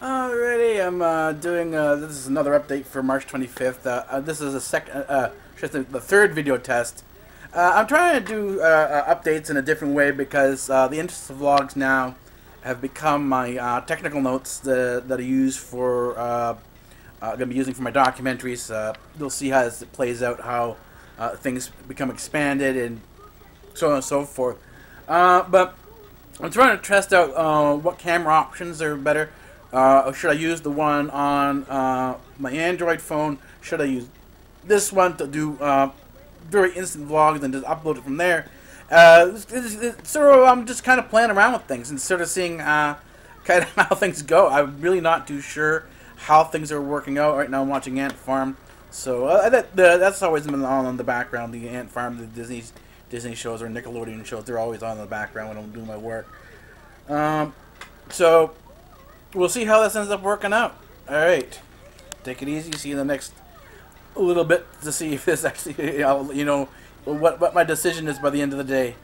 Alrighty, I'm doing, this is another update for March 25th. This is the third video test. I'm trying to do updates in a different way because the interest of vlogs now have become my technical notes that I use for, I'm going to be using for my documentaries. You'll see how it plays out, how things become expanded and so on and so forth. But I'm trying to test out what camera options are better. Should I use the one on my Android phone? Should I use this one to do very instant vlogs and just upload it from there? So I'm just kind of playing around with things and sort of seeing kind of how things go. I'm really not too sure how things are working out. Right now I'm watching Ant Farm. So that's always been on in the background, the Ant Farm, the Disney shows or Nickelodeon shows. They're always on in the background when I'm doing my work. So we'll see how this ends up working out. Alright. Take it easy. See you in the next little bit to see if this actually, you know, what my decision is by the end of the day.